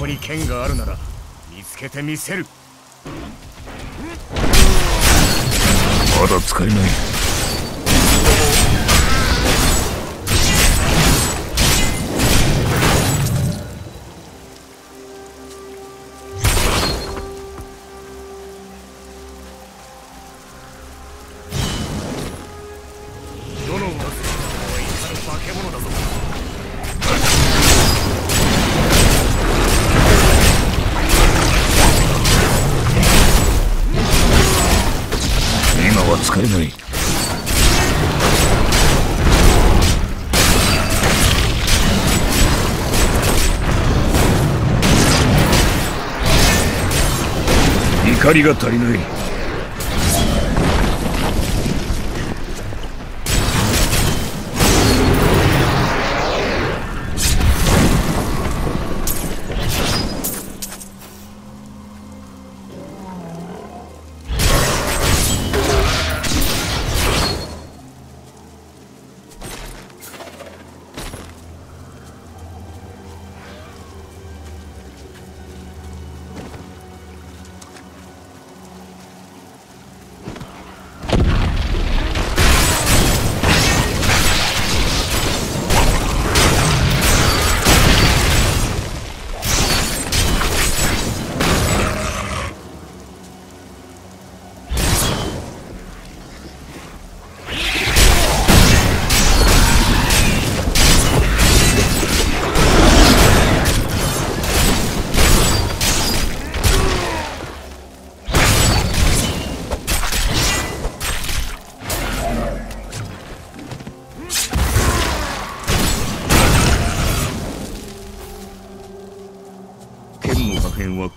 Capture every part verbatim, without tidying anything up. こに剣があるなら見つけてみせる。まだ使えない。怒りが足りない。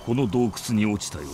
この洞窟に落ちたようだ。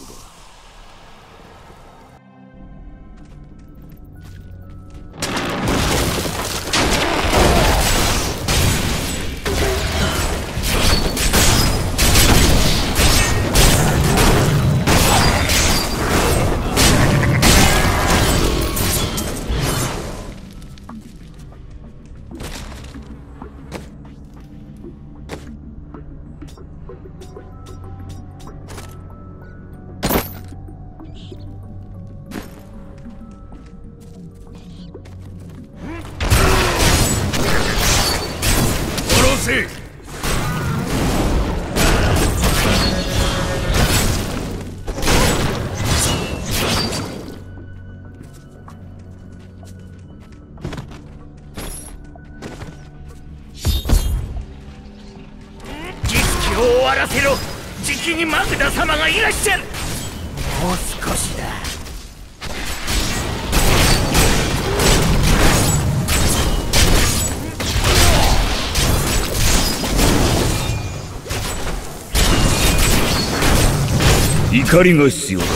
怒りが必要だ。剣が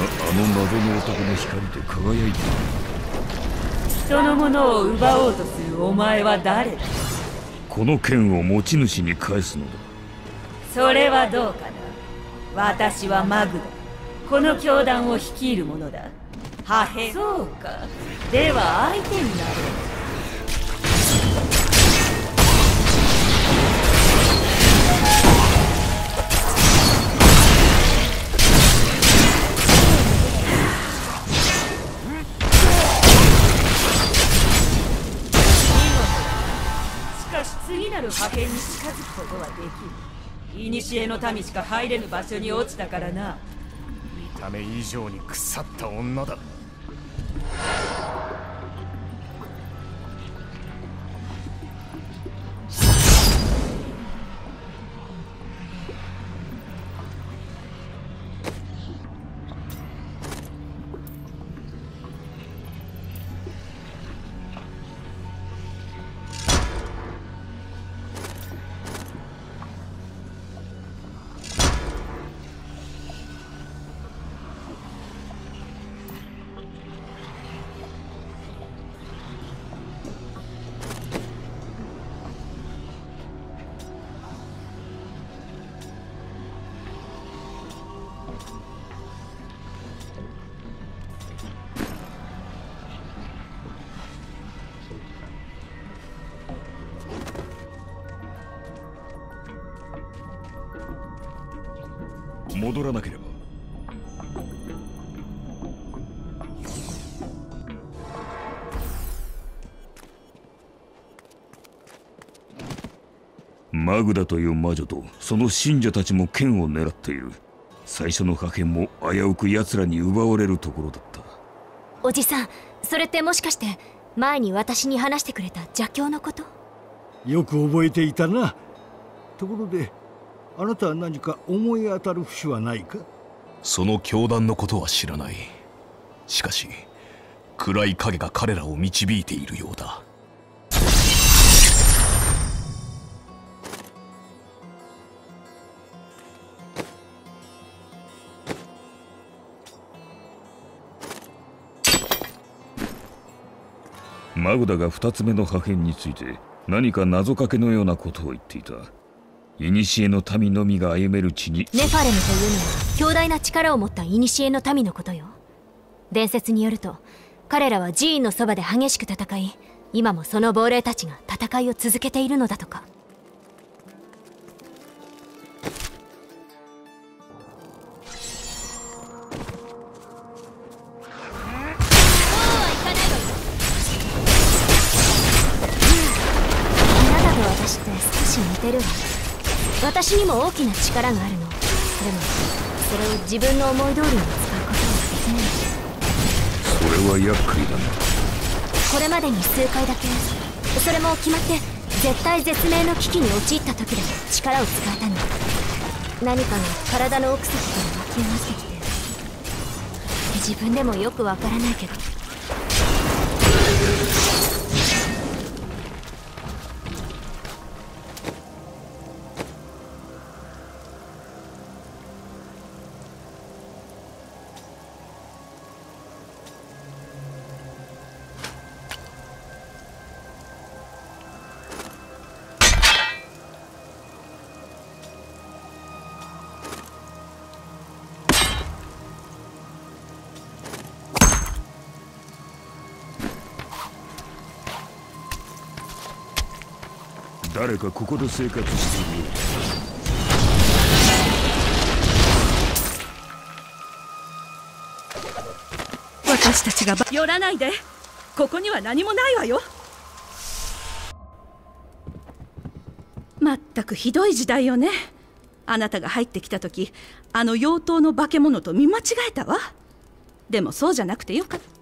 あの謎の男の光で輝いている。人のものを奪おうとするお前は誰だ。この剣を持ち主に返すのだ。それはどうかな。私はマグだ。この教団を率いる者だ。破片。そうか。では相手になろう。破片に近づくことはできる。古の民しか入れぬ場所に落ちたからな。見た目以上に腐った女だ。戻らなければ。マグダという魔女とその信者たちも剣を狙っている。最初の破片も危うく奴らに奪われるところだった。おじさん、それってもしかして前に私に話してくれた邪教のこと？よく覚えていたな。ところであなたは何か思い当たる節はないか？その教団のことは知らない。しかし暗い影が彼らを導いているようだ。マグダがふたつめの破片について何か謎かけのようなことを言っていた。古の民のみが歩める地にネファレムというのは強大な力を持った古の民のことよ。伝説によると彼らは寺院のそばで激しく戦い、今もその亡霊たちが戦いを続けているのだとか。私にも大きな力があるの。でもそれを自分の思い通りに使うことはできない。それは厄介だな。これまでに数回だけ、それも決まって絶対絶命の危機に陥った時だけ力を使えたの。何かが体の奥先から湧き上がってきて、自分でもよくわからないけど。誰かここで生活しているよう。私たちがば寄らないで。ここには何もないわよ。まったくひどい時代よね。あなたが入ってきた時、あの妖刀の化け物と見間違えたわ。でもそうじゃなくてよかった。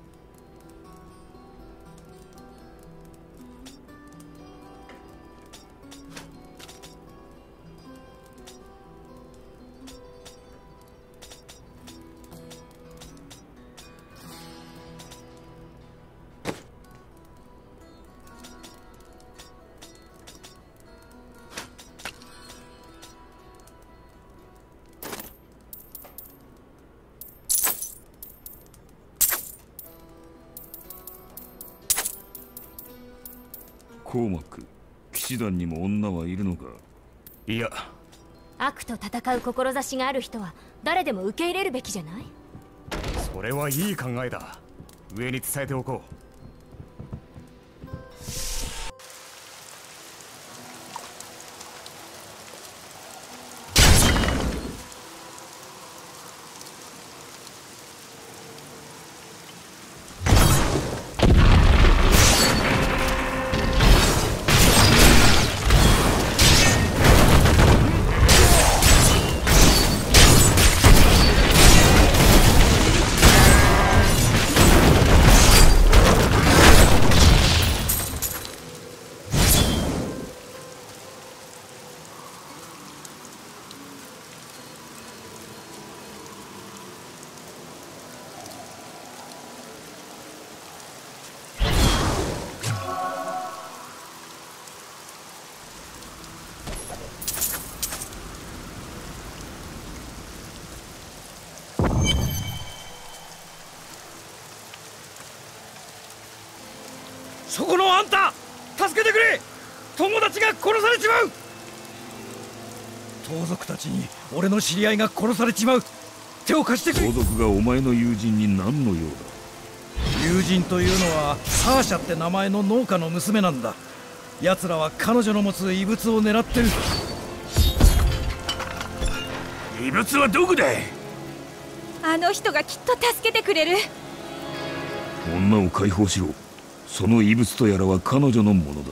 コウマク、騎士団にも女はいるのか？いや、悪と戦う志がある人は誰でも受け入れるべきじゃない？それはいい考えだ。上に伝えておこう。そこのあんた、助けてくれ。友達が殺されちまう。盗賊たちに俺の知り合いが殺されちまう。手を貸してくれ。盗賊がお前の友人に何の用だ？友人というのはサーシャって名前の農家の娘なんだ。奴らは彼女の持つ異物を狙ってる。異物はどこだ。あの人がきっと助けてくれる。女を解放しろ。その異物とやらは彼女のものだ。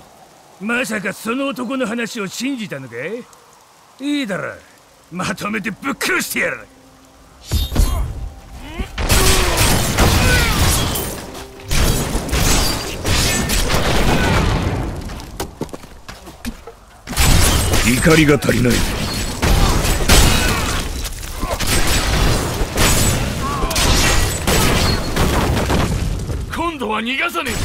まさかその男の話を信じたのかい。いいだろう、まとめてぶっ殺してやる。怒りが足りない。逃がさねえぞ。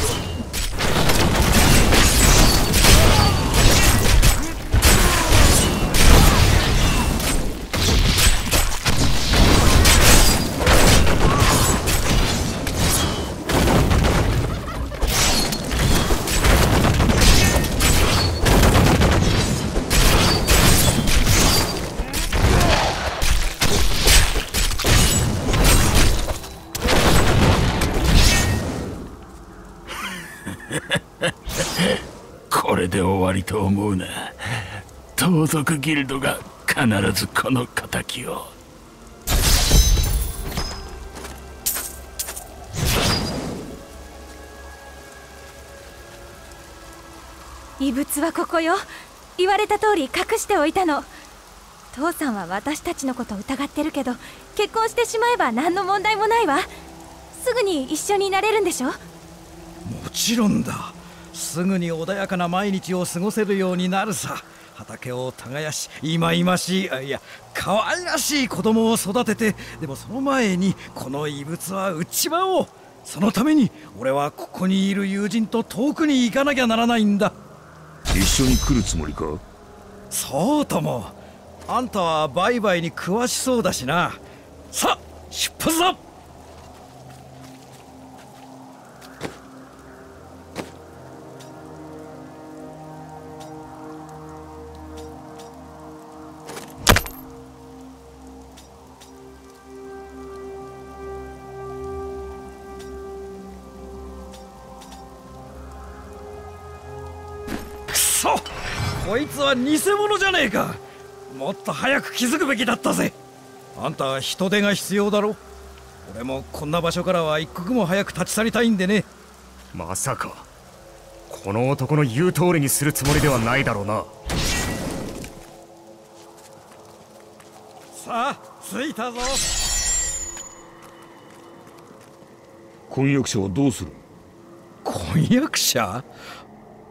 と思うな。盗賊ギルドが必ずこの仇を。異物はここよ。言われた通り隠しておいたの。父さんは私たちのことを疑ってるけど、結婚してしまえば何の問題もないわ。すぐに一緒になれるんでしょ。もちろんだ。すぐに穏やかな毎日を過ごせるようになるさ。畑を耕し、忌々しい、いや可愛らしい子供を育てて、でもその前にこの異物は打ちまおう。そのために俺はここにいる友人と遠くに行かなきゃならないんだ。一緒に来るつもりか。そうとも。あんたは売買に詳しそうだしな。さあ出発だ。こいつは偽物じゃねえか。もっと早く気づくべきだったぜ。あんた人手が必要だろ。俺もこんな場所からは一刻も早く立ち去りたいんでね。まさかこの男の言う通りにするつもりではないだろうな。さあ着いたぞ。婚約者はどうする。婚約者？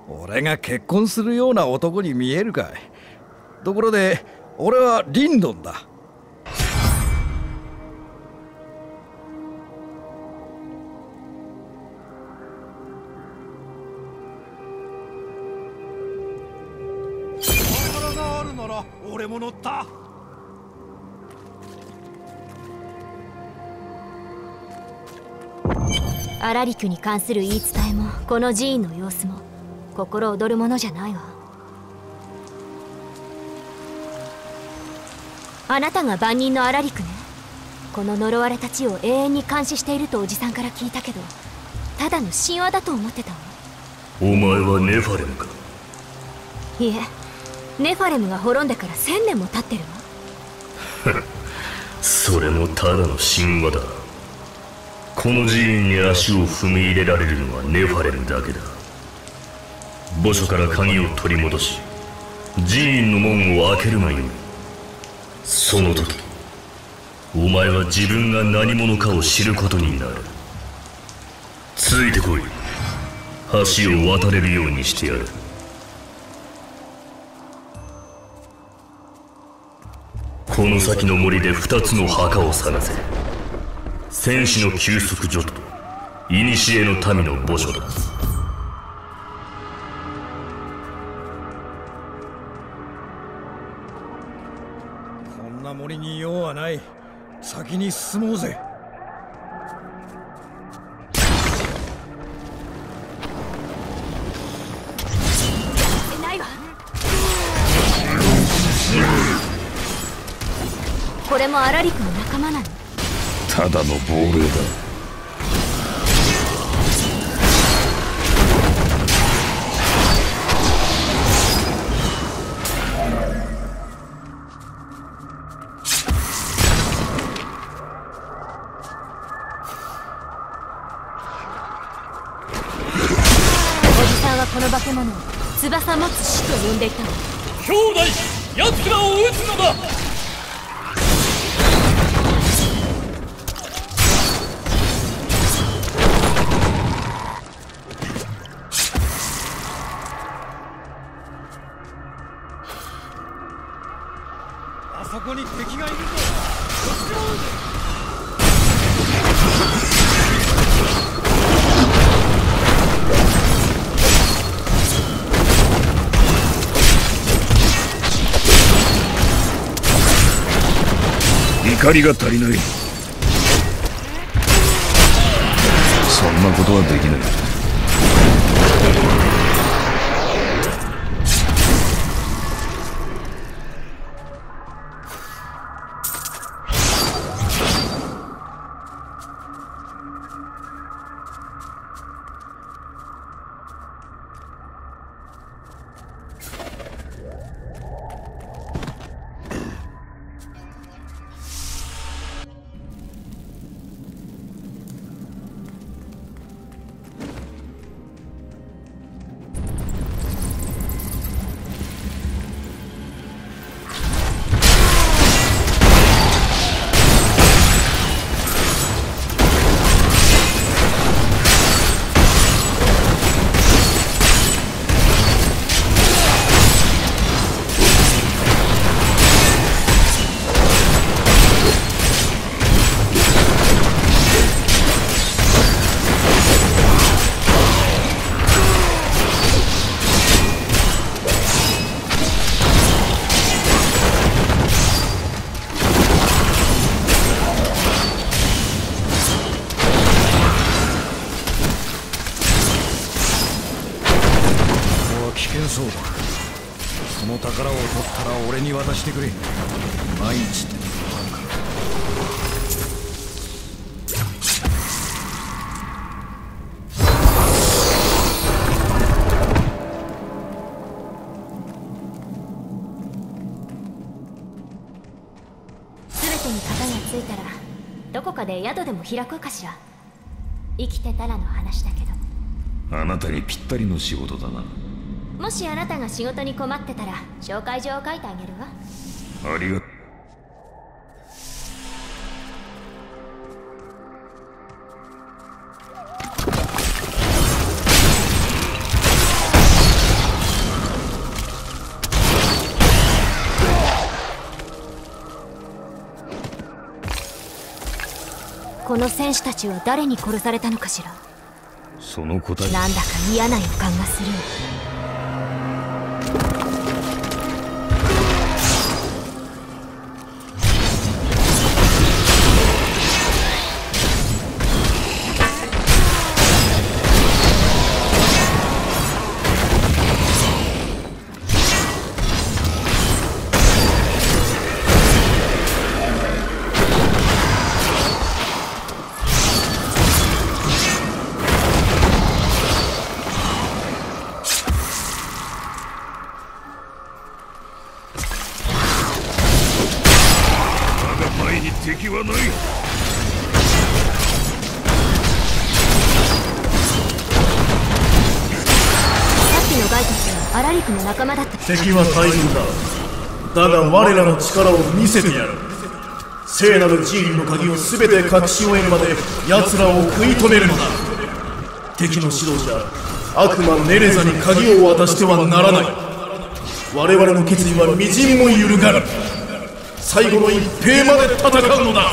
俺が結婚するような男に見えるかい。ところで俺はリンドンだ。お宝があるなら俺も乗った。アラリクに関する言い伝えもこの寺院の様子も心躍るものじゃないわ。あなたが万人のアラリクね。この呪われた地を永遠に監視しているとおじさんから聞いたけど、ただの神話だと思ってたわ。お前はネファレムか。いえ、ネファレムが滅んでから千年も経ってるわ。それもただの神話だ。この寺院に足を踏み入れられるのはネファレムだけだ。墓所から鍵を取り戻し、寺院の門を開ける前に、その時お前は自分が何者かを知ることになる。ついてこい。橋を渡れるようにしてやる。この先の森で二つの墓を探せ。戦士の休息所と古の民の墓所だ。森に用はない。先に進もうぜ。ないわ。これもアラリクの仲間なの。ただの亡霊だ。け物を翼持つ死と呼んでいたわ。兄弟、奴らを撃つのだ。あそこに敵がいるぞ。怒りが足りない。そんなことはできない。そうだ、この宝を取ったら俺に渡してくれ。毎日ってことあるから。全てに型がついたらどこかで宿でも開こうかしら。生きてたらの話だけど。あなたにぴったりの仕事だな。もしあなたが仕事に困ってたら紹介状を書いてあげるわ。ありがとう。この戦士たちは誰に殺されたのかしら。その答えなんだか嫌な予感がする。敵はない。アラリクの仲間だった。敵は大軍だ。だが我らの力を見せてやる。聖なるジーリンの鍵を全て隠し終えるまで奴らを食い止めるのだ。敵の指導者悪魔ネレザに鍵を渡してはならない。我々の決意はみじんも揺るがぬ。最後の一兵まで戦うのだ。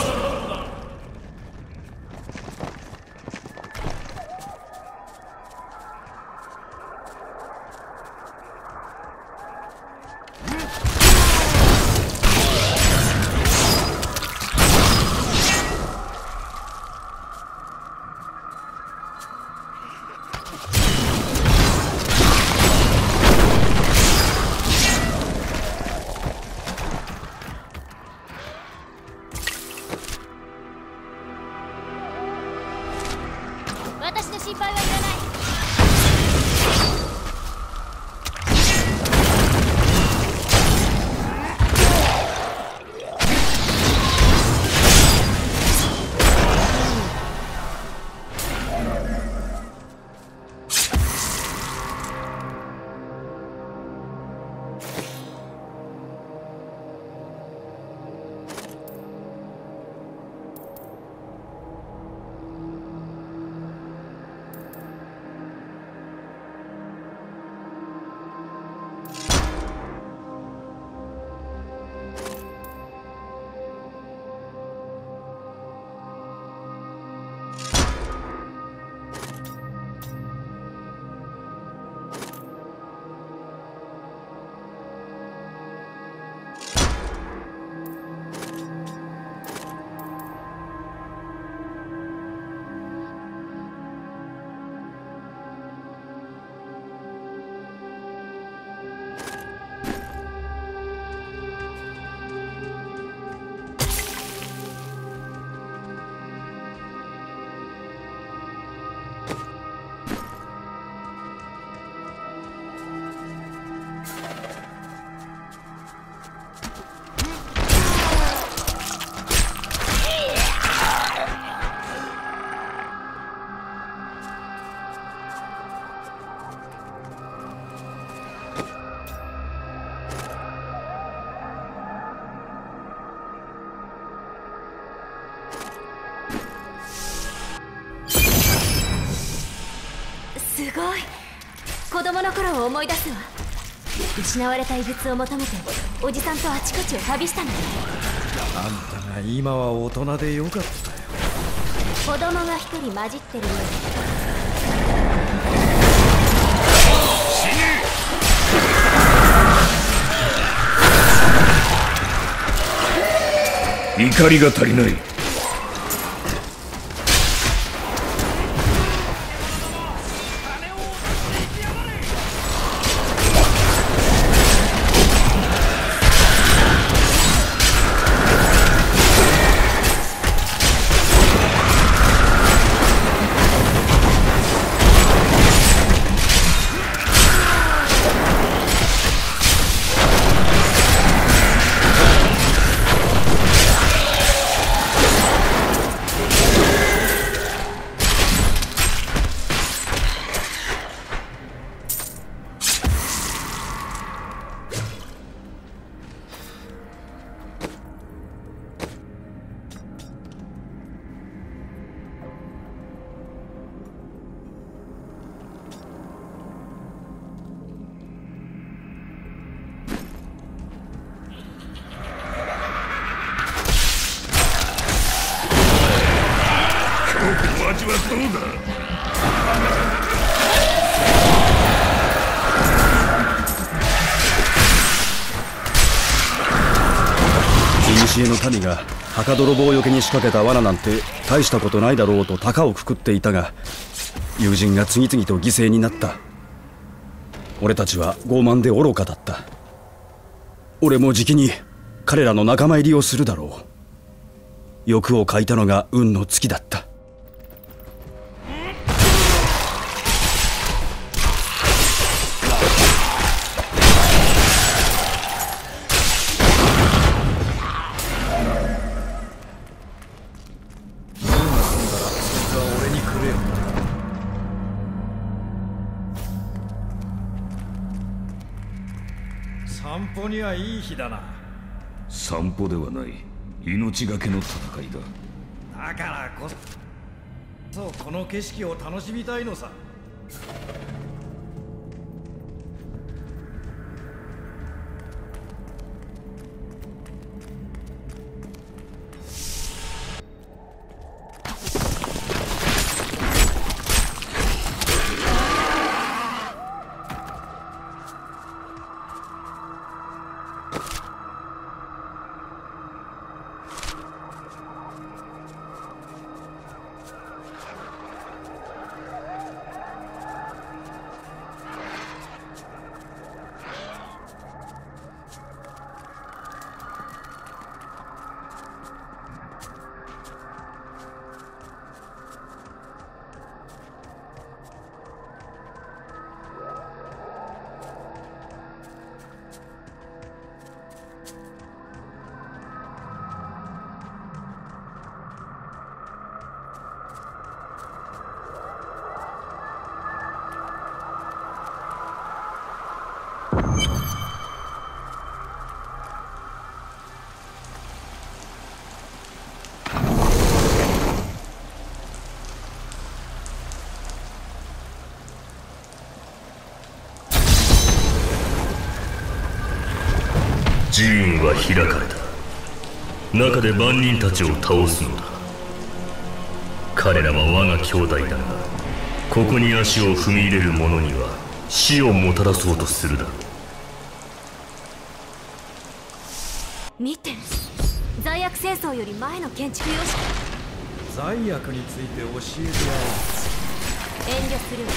私の心配はいらない。ごい。子供の頃を思い出すわ。失われた遺物を求めておじさんとあちこちを旅したの。あんたが今は大人でよかったよ。子供が一人混じってるよ。死ね！怒りが足りない。民が墓泥棒よけに仕掛けた罠なんて大したことないだろうと鷹をくくっていたが、友人が次々と犠牲になった。俺たちは傲慢で愚かだった。俺もじきに彼らの仲間入りをするだろう。欲をかいたのが運の尽きだった。ここにはいい日だな。散歩ではない命がけの戦いだ。だからこそこの景色を楽しみたいのさ。寺院は開かれた。中で万人たちを倒すのだ。彼らは我が兄弟だが、ここに足を踏み入れる者には死をもたらそうとするだろう。見て、罪悪戦争より前の建築様式。罪悪について教えてやろう。遠慮するわ。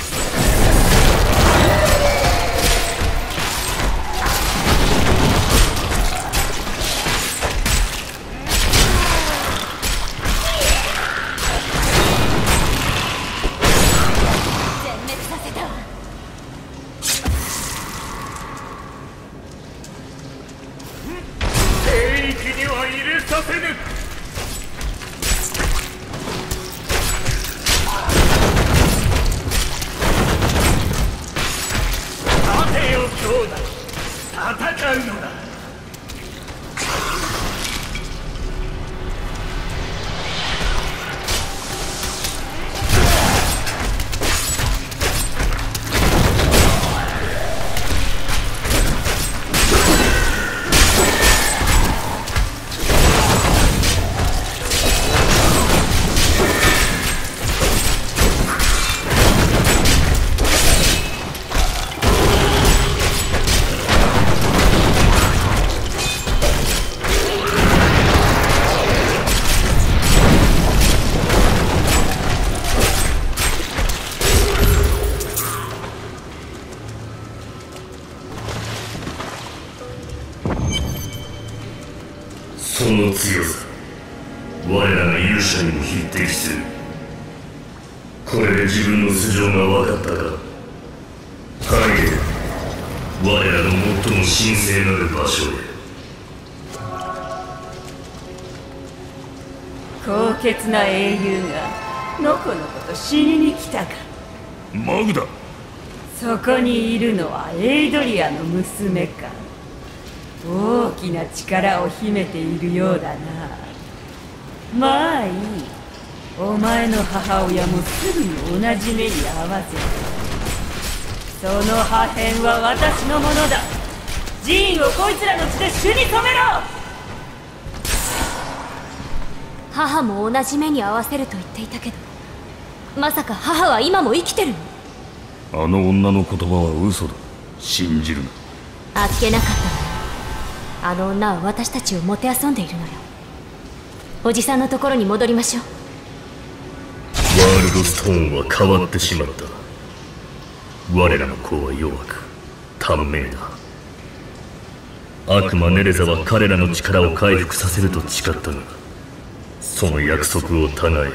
我らの勇者にも匹敵する。これで自分の素性が分かったか。影、我らの最も神聖なる場所へ。高潔な英雄がのこのこと死にに来たか。マグダ、そこにいるのはエイドリアの娘か。大きな力を秘めているようだな。まあいい、お前の母親もすぐに同じ目に遭わせた。その破片は私のものだ。ジーンをこいつらの血で主に止めろ。母も同じ目に遭わせると言っていたけど、まさか母は今も生きてるの？あの女の言葉は嘘だ。信じるな。あっけなかったわ。あの女は私たちをもてあそんでいるのよ。おじさんのところに戻りましょう。ワールドストーンは変わってしまった。我らの子は弱く短命だ。悪魔ネレザは彼らの力を回復させると誓ったが、その約束を違え、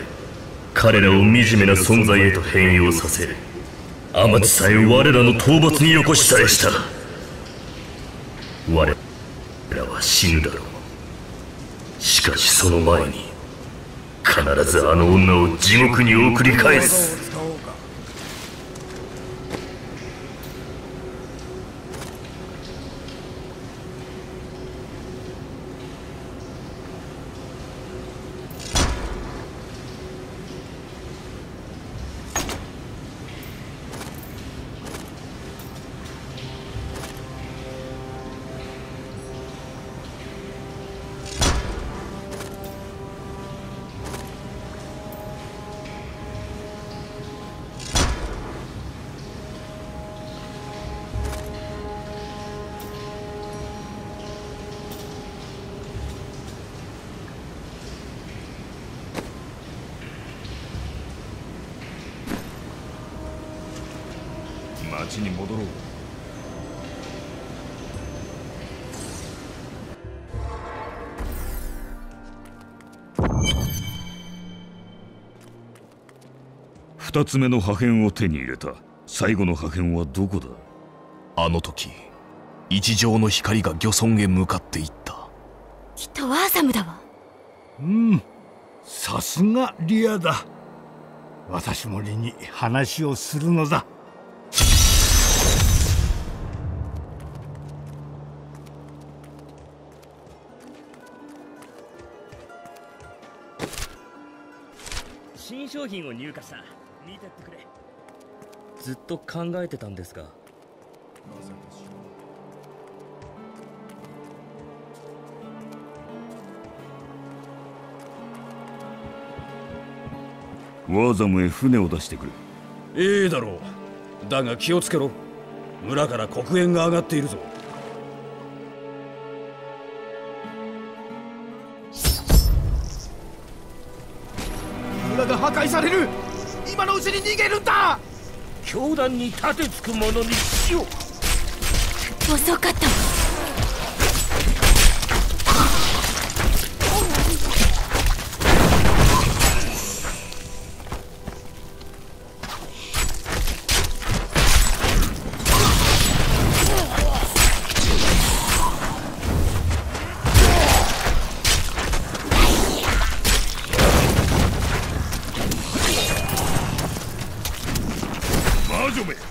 彼らを惨めな存在へと変容させる。アマチさえ我らの討伐によこしさえしたら、我らは死ぬだろう。しかしその前に必ずあの女を地獄に送り返す。町に戻ろう。二つ目の破片を手に入れた。最後の破片はどこだ？あの時一条の光が漁村へ向かっていった。きっとワーサムだわ。うん、さすがリアだ。私もリに話をするのだ。新商品を入荷した。見てってくれ。ずっと考えてたんですが。ワーザムへ船を出してくれ。いいだろう。だが気をつけろ。村から黒煙が上がっているぞ。破壊される。今のうちに逃げるんだ。教団に立てつくものにしよう。遅かった。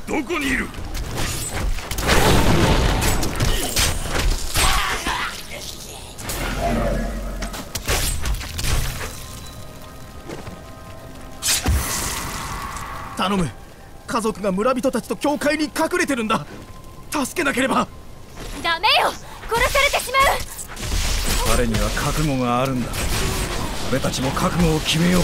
どこにいる？頼む。家族が村人たちと教会に隠れてるんだ。助けなければ。ダメよ、殺されてしまう。彼には覚悟があるんだ。俺たちも覚悟を決めよう。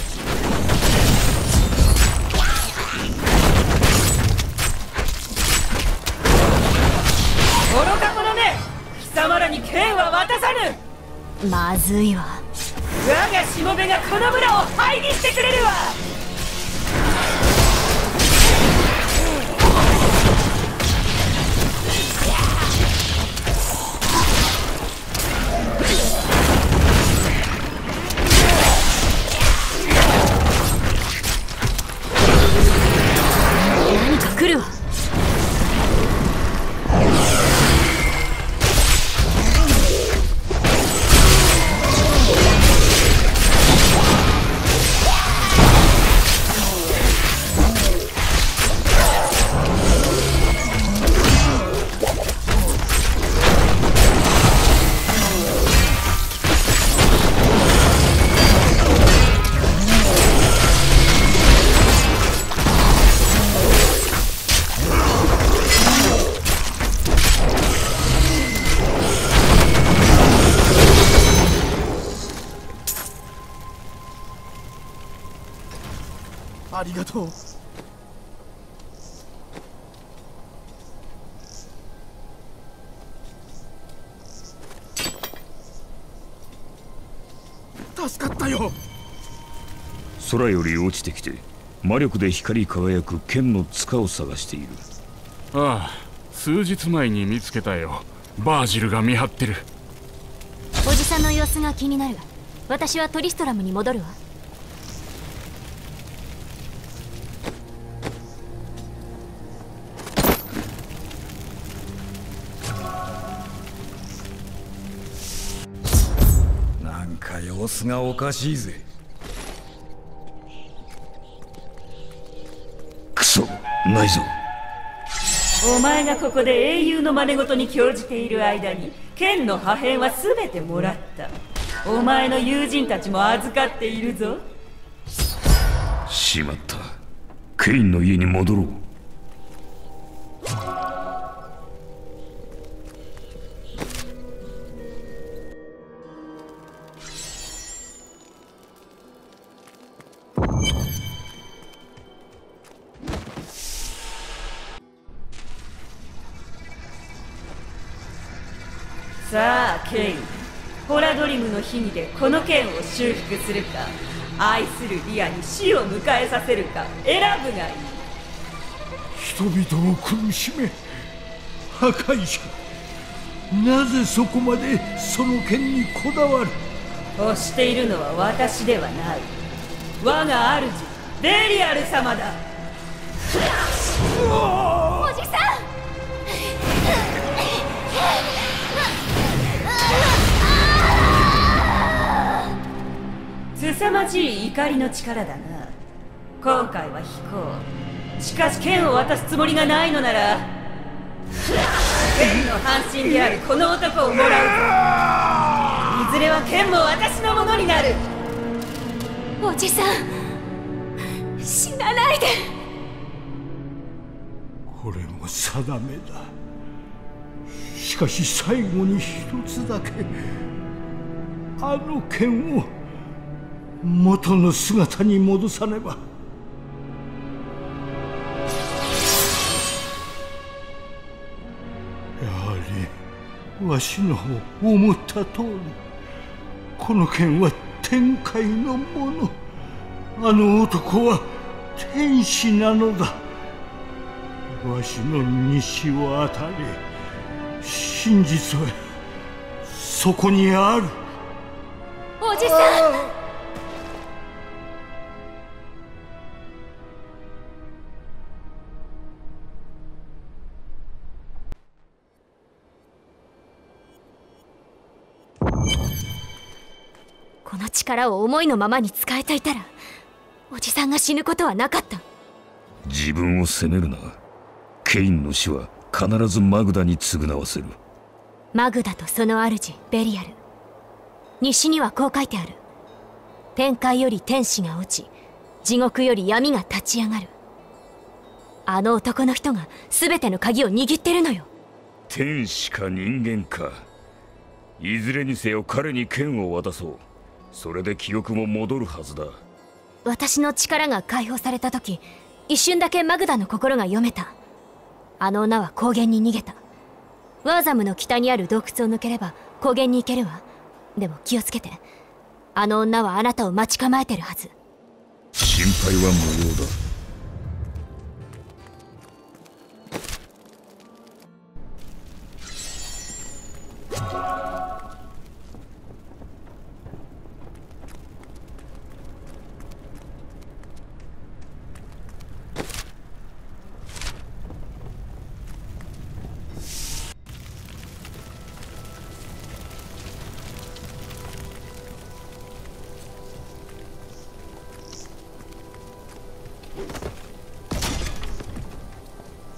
まずいわ。我がしもべがこの村を灰にしてくれるわ。ありがとう。助かったよ。空より落ちてきて魔力で光り輝く剣の塚を探している。ああ、数日前に見つけたよ。バージルが見張ってる。おじさんの様子が気になるが、私はトリストラムに戻るわ。なんか様子がおかしいぜ。クソ、ないぞ。お前がここで英雄の真似事に興じている間に、剣の破片は全てもらった。お前の友人たちも預かっているぞ。しまった。ケインの家に戻ろう。さあ、ケイン、ホラドリムの秘技でこの剣を修復するか、愛するリアに死を迎えさせるか選ぶがいい。人々を苦しめ、破壊者、なぜそこまでその剣にこだわる。推しているのは私ではない。我が主、デリアル様だ。おじさん凄まじい怒りの力だな。今回は飛行。しかし剣を渡すつもりがないのなら、剣の半身であるこの男をもらう。いずれは剣も私のものになる。おじさん、死なないで。これも定めだ。しかし最後に一つだけ、あの剣を元の姿に戻さねば。やはりわしの思った通り、この剣は天界のもの、あの男は天使なのだ。わしの西を与え、真実はそこにある。おじさん、この力を思いのままに使えていたら、おじさんが死ぬことはなかった。自分を責めるな。ケインの死は必ずマグダに償わせる。マグダとその主ベリアル。西にはこう書いてある。天界より天使が落ち、地獄より闇が立ち上がる。あの男の人が全ての鍵を握ってるのよ。天使か人間か、いずれにせよ彼に剣を渡そう。それで記憶も戻るはずだ。私の力が解放された時、一瞬だけマグダの心が読めた。あの女は高原に逃げた。ワーザムの北にある洞窟を抜ければ高原に行けるわ。でも気をつけて。あの女はあなたを待ち構えてるはず。心配は無用だ。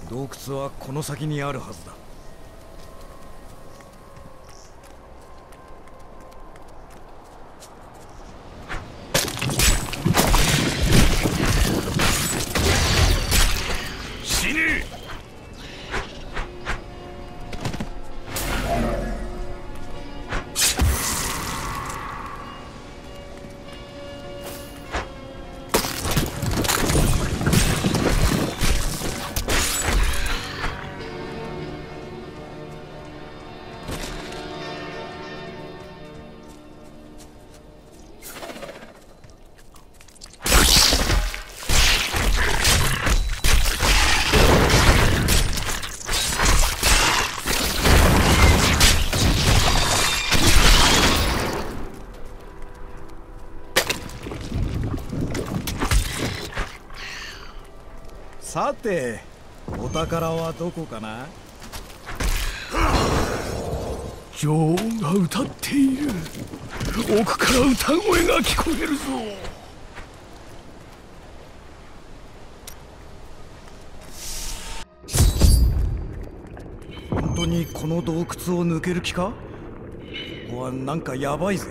洞窟はこの先にあるはずだ。死ね。さて、お宝はどこかな？女王が歌っている。奥から歌声が聞こえるぞ。本当にこの洞窟を抜ける気か？ここはなんかやばいぜ。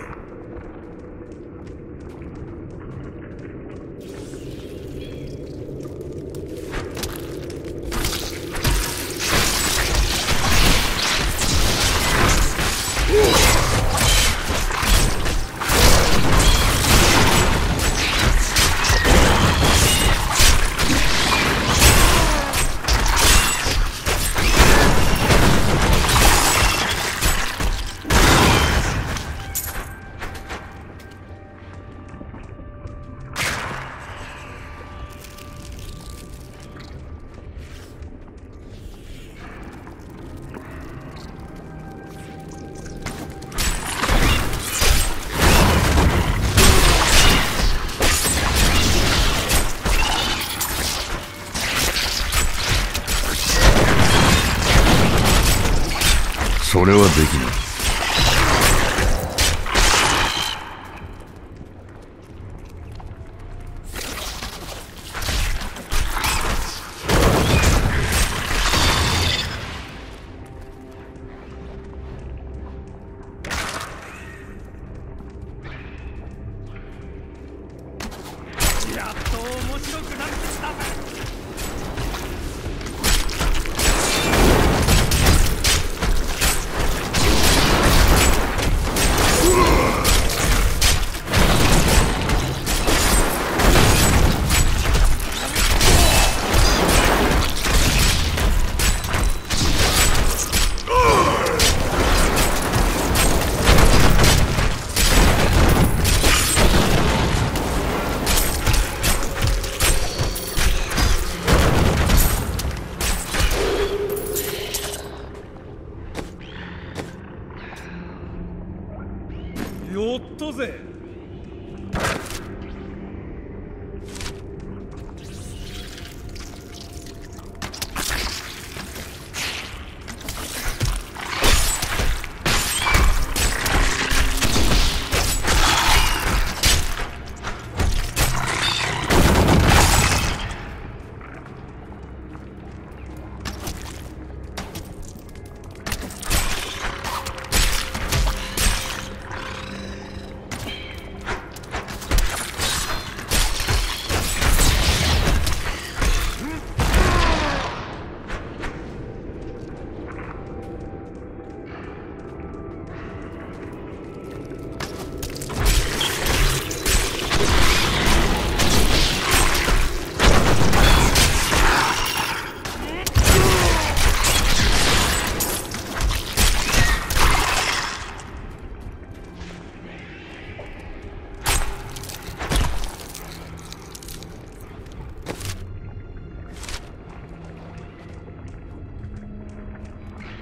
それはできない。やっと面白くなってきたぜ。よっとぜ。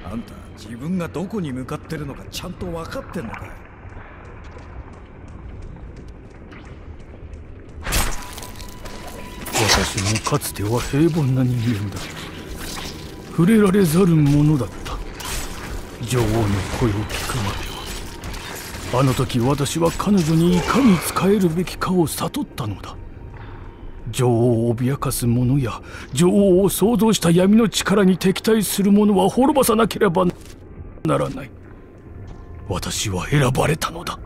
あんた、自分がどこに向かってるのかちゃんと分かってんのか？私もかつては平凡な人間だ。触れられざるものだった。女王の声を聞くまでは、あの時私は彼女にいかに仕えるべきかを悟ったのだ。女王を脅かす者や女王を創造した闇の力に敵対する者は滅ぼさなければならない。私は選ばれたのだ。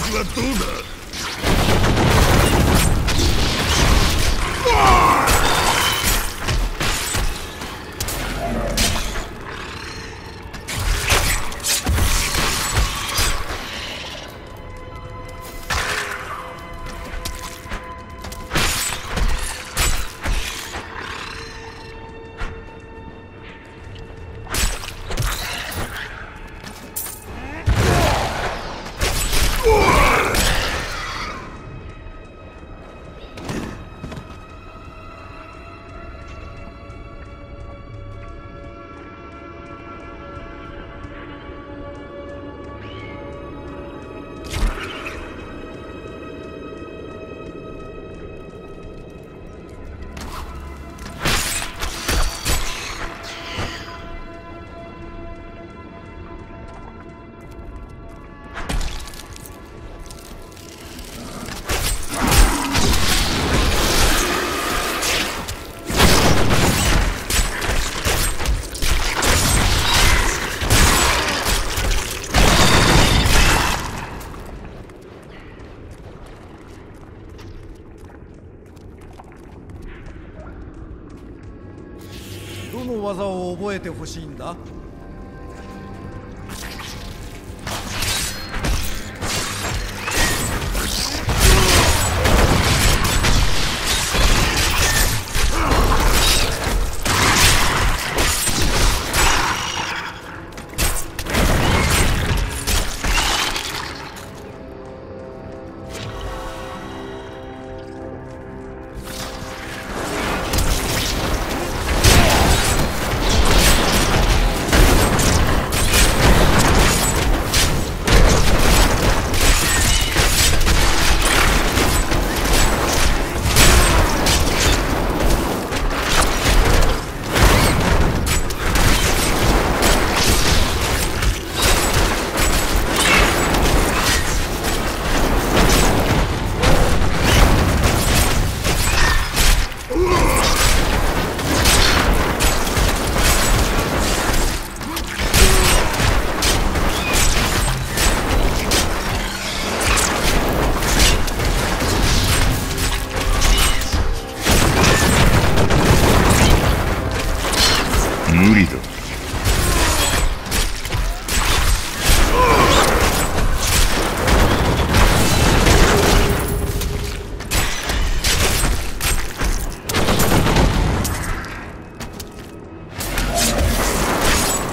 味はどうだ。どの技を覚えてほしいんだ？無理だ。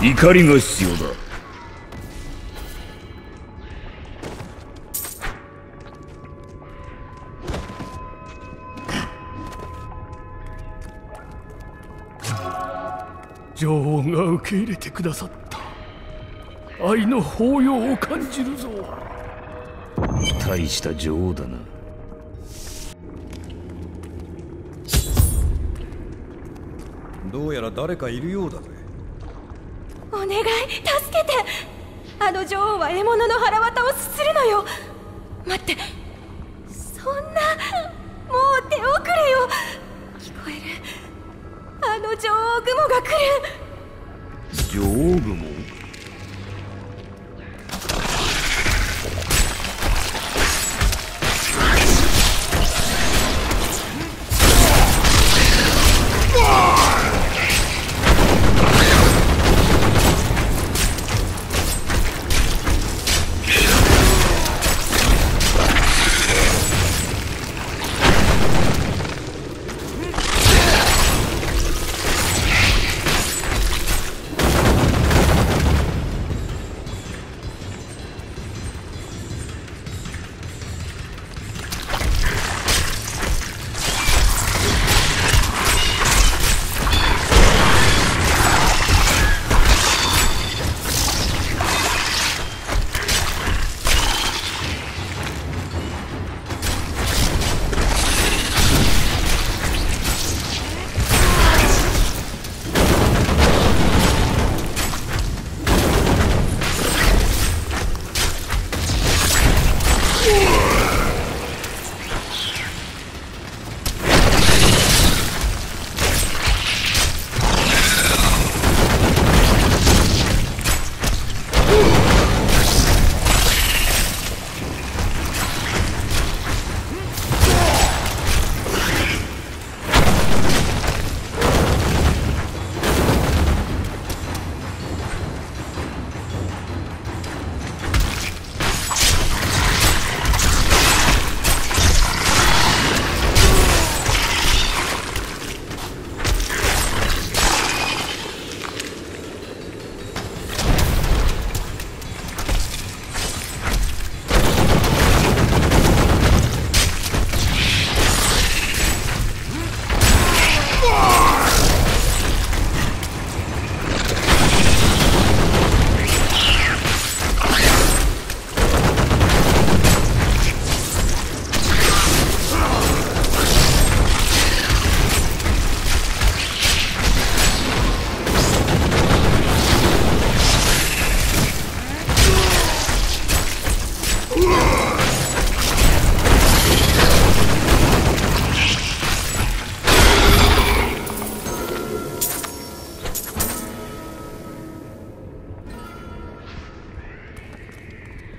怒りが必要だ。女王が受け入れてくださった。愛の抱擁を感じるぞ。大した女王だな。どうやら誰かいるようだぜ。お願い、助けて。あの女王は獲物の腹渡をすするのよ。待って、そんな、もう手遅れよ。聞こえる、あの女王雲が来る。女王雲？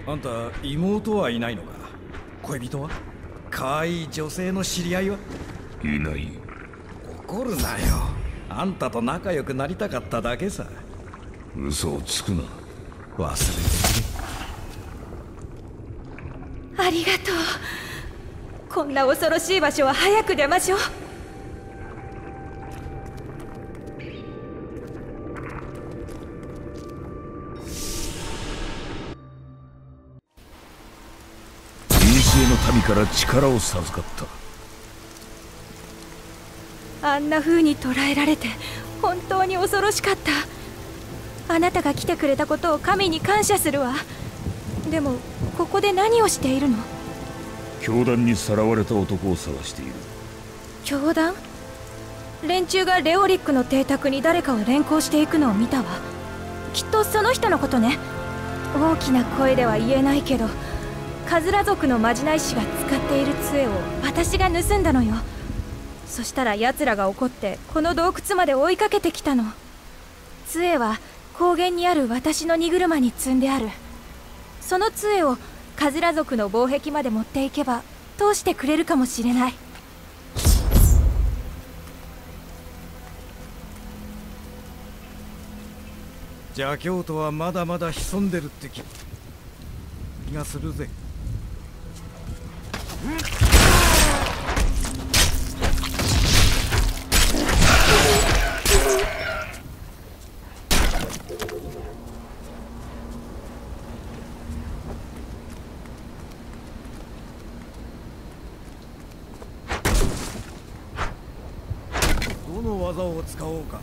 あんた、妹はいないのか？恋人は？可愛い女性の知り合いは？いない。怒るなよ。あんたと仲良くなりたかっただけさ。嘘をつくな。忘れてくれ。ありがとう。こんな恐ろしい場所は早く出ましょう。民から力を授かった。あんな風に捕らえられて本当に恐ろしかった。あなたが来てくれたことを神に感謝するわ。でもここで何をしているの？教団にさらわれた男を探している。教団？連中がレオリックの邸宅に誰かを連行していくのを見たわ。きっとその人のことね。大きな声では言えないけど、カズラ族のまじない師が使っている杖を私が盗んだのよ。そしたら奴らが怒ってこの洞窟まで追いかけてきたの。杖は高原にある私の荷車に積んである。その杖をカズラ族の防壁まで持っていけば通してくれるかもしれない。邪教徒はまだまだ潜んでるって気がするぜ。どの技を使おうか。